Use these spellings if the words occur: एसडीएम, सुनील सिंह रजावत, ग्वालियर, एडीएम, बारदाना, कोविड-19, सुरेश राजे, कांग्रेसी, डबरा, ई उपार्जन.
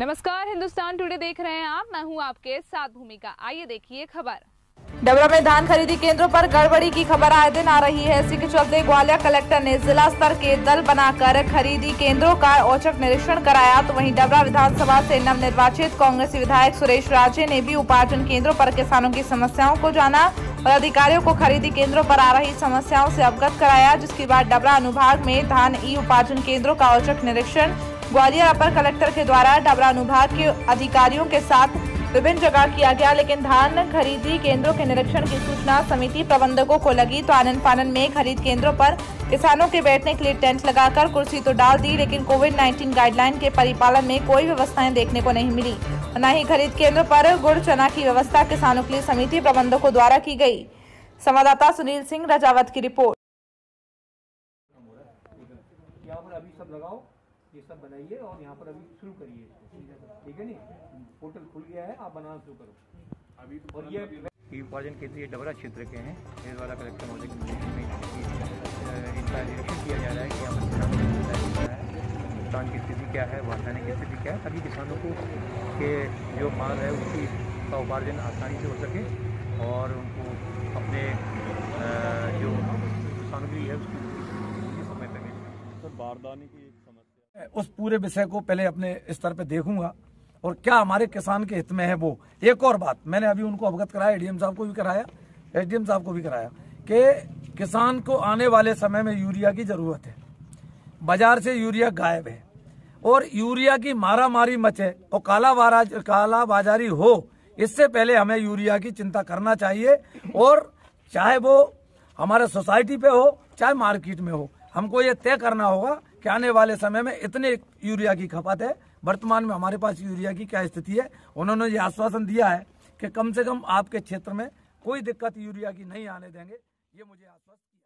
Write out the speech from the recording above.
नमस्कार, हिंदुस्तान टुडे देख रहे हैं आप। मैं हूं आपके साथ भूमिका। आइए देखिए खबर। डबरा में धान खरीदी केंद्रों पर गड़बड़ी की खबर आए दिन आ रही है। इसी के चलते ग्वालियर कलेक्टर ने जिला स्तर के दल बनाकर खरीदी केंद्रों का औचक निरीक्षण कराया। तो वहीं डबरा विधानसभा से नवनिर्वाचित कांग्रेसी विधायक सुरेश राजे ने भी उपार्जन केंद्रों पर किसानों की समस्याओं को जाना और अधिकारियों को खरीदी केंद्रों पर आ रही समस्याओं से अवगत कराया, जिसके बाद डबरा अनुभाग में धान ई उपार्जन केंद्रों का औचक निरीक्षण ग्वालियर अपर कलेक्टर के द्वारा डबरा अनुभाग के अधिकारियों के साथ विभिन्न जगह किया गया। लेकिन धान खरीदी केंद्रों के निरीक्षण की सूचना समिति प्रबंधकों को लगी तो आनन फानन में खरीद केंद्रों पर किसानों के बैठने के लिए टेंट लगाकर कुर्सी तो डाल दी, लेकिन कोविड-19 गाइडलाइन के परिपालन में कोई व्यवस्थाएं देखने को नहीं मिली। न ही खरीद केंद्रों पर गुड़ चना की व्यवस्था किसानों के लिए समिति प्रबंधकों द्वारा की गयी। संवाददाता सुनील सिंह रजावत की रिपोर्ट। ये सब बनाइए और यहाँ पर अभी शुरू करिए, ठीक है नहीं? पोर्टल खुल गया है, आप बनाना शुरू करो अभी। और ये उपार्जन केंद्र डबरा क्षेत्र के हैं। ये द्वारा कलेक्टर महोदय में इनका निरीक्षण किया जा रहा है कि यहाँ पर भुगतान की स्थिति क्या है, वाहने की स्थिति क्या है, ताकि किसानों को के जो माल है उसी का उपार्जन आसानी से हो सके और उनको अपने जो सामग्री है उसकी समय तक सर बारदाने की उस पूरे विषय को पहले अपने स्तर पे देखूंगा और क्या हमारे किसान के हित में है वो। एक और बात मैंने अभी उनको अवगत कराया, एडीएम साहब को भी कराया, एसडीएम साहब को भी कराया कि किसान को आने वाले समय में यूरिया की जरूरत है। बाजार से यूरिया गायब है और यूरिया की मारामारी मचे और कालाबाजारी हो, इससे पहले हमें यूरिया की चिंता करना चाहिए। और चाहे वो हमारे सोसाइटी पे हो चाहे मार्केट में हो, हमको ये तय करना होगा कि आने वाले समय में इतने यूरिया की खपत है। वर्तमान में हमारे पास यूरिया की क्या स्थिति है। उन्होंने ये आश्वासन दिया है कि कम से कम आपके क्षेत्र में कोई दिक्कत यूरिया की नहीं आने देंगे, ये मुझे आश्वासन